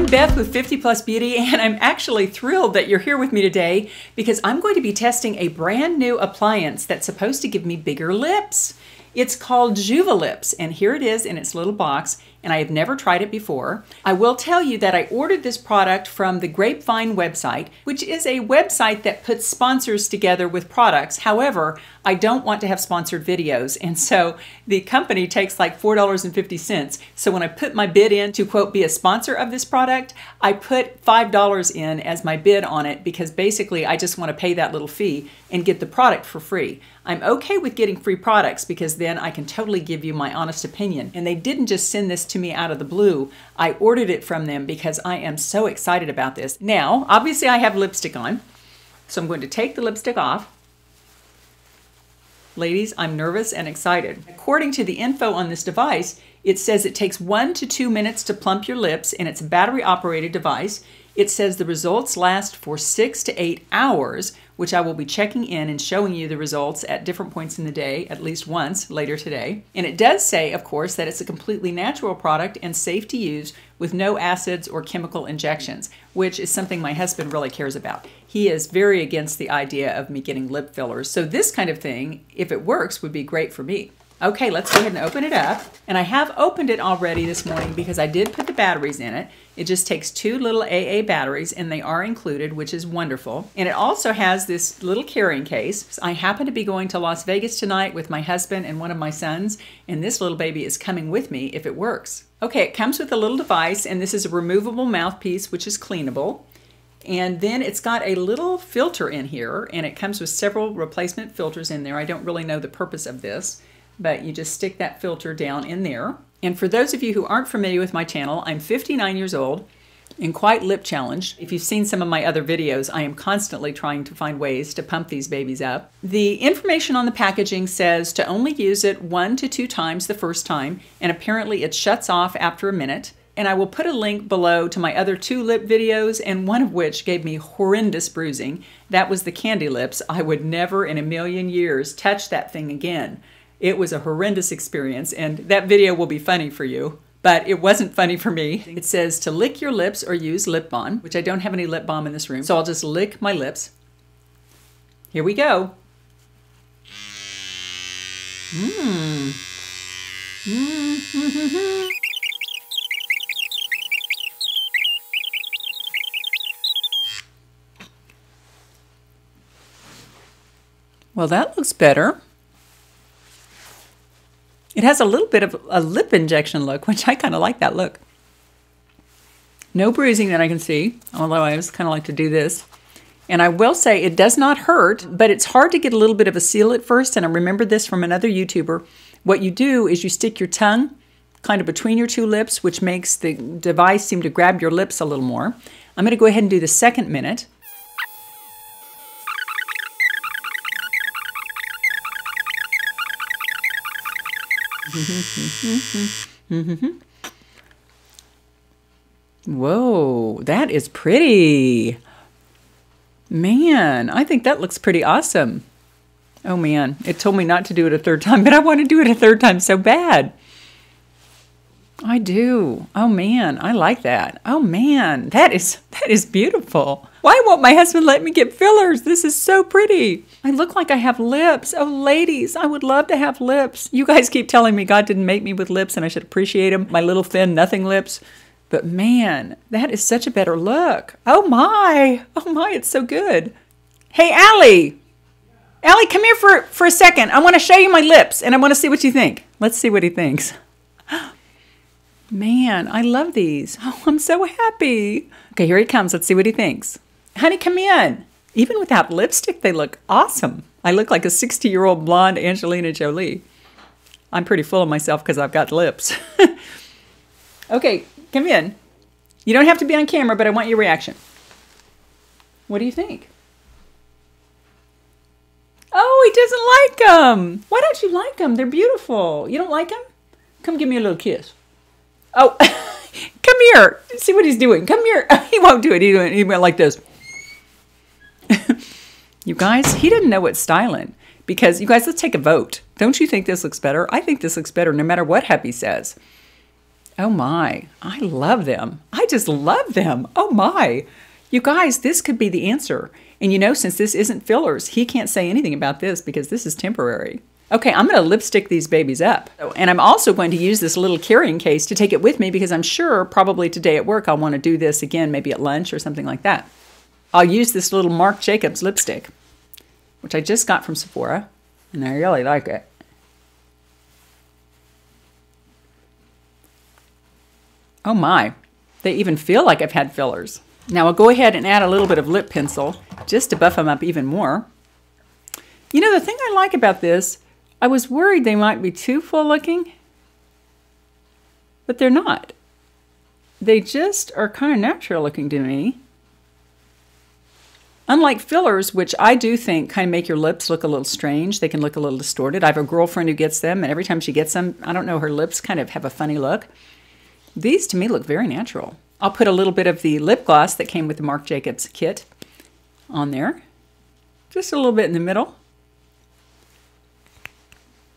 I'm Beth with 50 Plus Beauty, and I'm actually thrilled that you're here with me today because I'm going to be testing a brand new appliance that's supposed to give me bigger lips. It's called Juvalips, and here it is in its little box, and I have never tried it before. I will tell you that I ordered this product from the Grapevine website, which is a website that puts sponsors together with products. However, I don't want to have sponsored videos, and so the company takes like $4.50. So when I put my bid in to, quote, be a sponsor of this product, I put $5 in as my bid on it because basically I just want to pay that little fee and get the product for free. I'm okay with getting free products because then I can totally give you my honest opinion. And they didn't just send this to me out of the blue. I ordered it from them because I am so excited about this. Now, obviously I have lipstick on, so I'm going to take the lipstick off. Ladies, I'm nervous and excited. According to the info on this device, it says it takes 1 to 2 minutes to plump your lips, and it's a battery-operated device. It says the results last for 6 to 8 hours, which I will be checking in and showing you the results at different points in the day, at least once later today. And it does say, of course, that it's a completely natural product and safe to use with no acids or chemical injections, which is something my husband really cares about. He is very against the idea of me getting lip fillers. So this kind of thing, if it works, would be great for me. Okay, let's go ahead and open it up. And I have opened it already this morning because I did put the batteries in it. It just takes 2 little AA batteries, and they are included, which is wonderful. And it also has this little carrying case. So I happen to be going to Las Vegas tonight with my husband and one of my sons, and this little baby is coming with me if it works. Okay, it comes with a little device, and this is a removable mouthpiece, which is cleanable. And then it's got a little filter in here, and it comes with several replacement filters in there. I don't really know the purpose of this, but you just stick that filter down in there. And for those of you who aren't familiar with my channel, I'm 59 years old and quite lip challenged. If you've seen some of my other videos, I am constantly trying to find ways to pump these babies up. The information on the packaging says to only use it 1 to 2 times the first time, and apparently it shuts off after a minute. And I will put a link below to my other 2 lip videos, and one of which gave me horrendous bruising. That was the candy lips. I would never in a million years touch that thing again. It was a horrendous experience, and that video will be funny for you, but it wasn't funny for me. It says to lick your lips or use lip balm, which I don't have any lip balm in this room, so I'll just lick my lips. Here we go. Mmm. Mmm. Well, that looks better. It has a little bit of a lip injection look, which I kind of like that look. No bruising that I can see, although I just kind of like to do this. And I will say it does not hurt, but it's hard to get a little bit of a seal at first. And I remember this from another YouTuber. What you do is you stick your tongue kind of between your 2 lips, which makes the device seem to grab your lips a little more. I'm going to go ahead and do the second minute. Whoa, that is pretty. Man, I think that looks pretty awesome. Oh man, it told me not to do it a 3rd time, but I want to do it a 3rd time so bad. I do. Oh man, I like that. Oh man, that is beautiful. Why won't my husband let me get fillers? This is so pretty. I look like I have lips. Oh, ladies, I would love to have lips. You guys keep telling me God didn't make me with lips and I should appreciate them. My little thin nothing lips. But man, that is such a better look. Oh my. Oh my, it's so good. Hey, Allie. Allie, come here for a second. I want to show you my lips and I want to see what you think. Let's see what he thinks. Man, I love these. Oh, I'm so happy. Okay, here he comes. Let's see what he thinks. Honey, come in. Even without lipstick, they look awesome. I look like a 60-year-old blonde Angelina Jolie. I'm pretty full of myself because I've got lips. Okay, come in. You don't have to be on camera, but I want your reaction. What do you think? Oh, he doesn't like them. Why don't you like them? They're beautiful. You don't like them? Come give me a little kiss. Oh, come here. See what he's doing. Come here. He won't do it. He went like this. You guys, he didn't know what styling. Because, you guys, let's take a vote. Don't you think this looks better? I think this looks better no matter what Happy says. Oh my, I love them. I just love them. Oh my. You guys, this could be the answer. And you know, since this isn't fillers, he can't say anything about this because this is temporary. Okay, I'm gonna lipstick these babies up. And I'm also going to use this little carrying case to take it with me because I'm sure probably today at work I'll wanna do this again, maybe at lunch or something like that. I'll use this little Marc Jacobs lipstick, which I just got from Sephora, and I really like it. Oh my, they even feel like I've had fillers. Now I'll go ahead and add a little bit of lip pencil just to buff them up even more. You know, the thing I like about this, I was worried they might be too full looking, but they're not. They just are kind of natural looking to me. Unlike fillers, which I do think kind of make your lips look a little strange, they can look a little distorted. I have a girlfriend who gets them, and every time she gets them, I don't know, her lips kind of have a funny look. These to me look very natural. I'll put a little bit of the lip gloss that came with the Marc Jacobs kit on there. Just a little bit in the middle.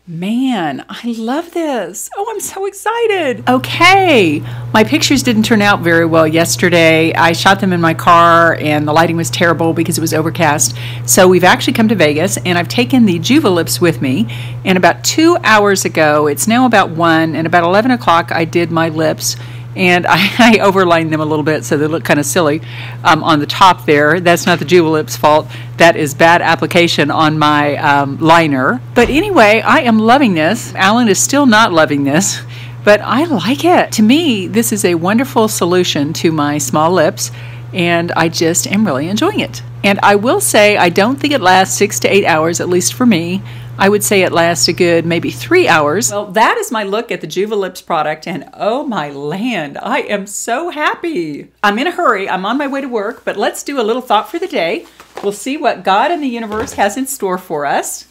Man, I love this. Oh, I'm so excited. Okay, my pictures didn't turn out very well yesterday. I shot them in my car and the lighting was terrible because it was overcast. So we've actually come to Vegas and I've taken the Juvalips with me. And about 2 hours ago, it's now about 1, and about 11 o'clock I did my lips. And I overlined them a little bit so they look kind of silly on the top there. That's not the Juvalips' fault. That is bad application on my liner. But anyway, I am loving this. Alan is still not loving this, but I like it. To me, this is a wonderful solution to my small lips, and I just am really enjoying it. And I will say, I don't think it lasts 6 to 8 hours, at least for me. I would say it lasts a good maybe 3 hours. Well, that is my look at the Juvalips product, and oh my land, I am so happy. I'm in a hurry, I'm on my way to work, but let's do a little thought for the day. We'll see what God and the universe has in store for us.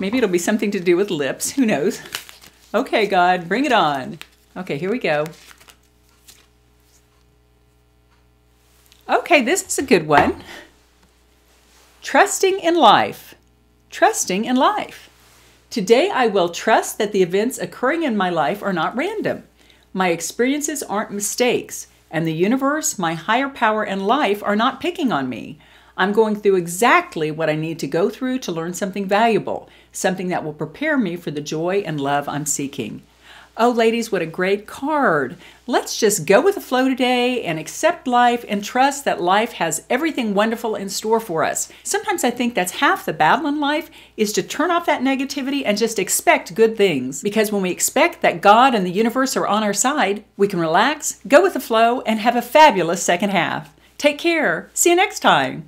Maybe it'll be something to do with lips, who knows? Okay, God, bring it on. Okay, here we go. Okay, this is a good one. Trusting in life. Trusting in life. Today I will trust that the events occurring in my life are not random. My experiences aren't mistakes, and the universe, my higher power, and life are not picking on me. I'm going through exactly what I need to go through to learn something valuable, something that will prepare me for the joy and love I'm seeking. Oh, ladies, what a great card. Let's just go with the flow today and accept life and trust that life has everything wonderful in store for us. Sometimes I think that's half the battle in life, is to turn off that negativity and just expect good things. Because when we expect that God and the universe are on our side, we can relax, go with the flow, and have a fabulous second half. Take care. See you next time.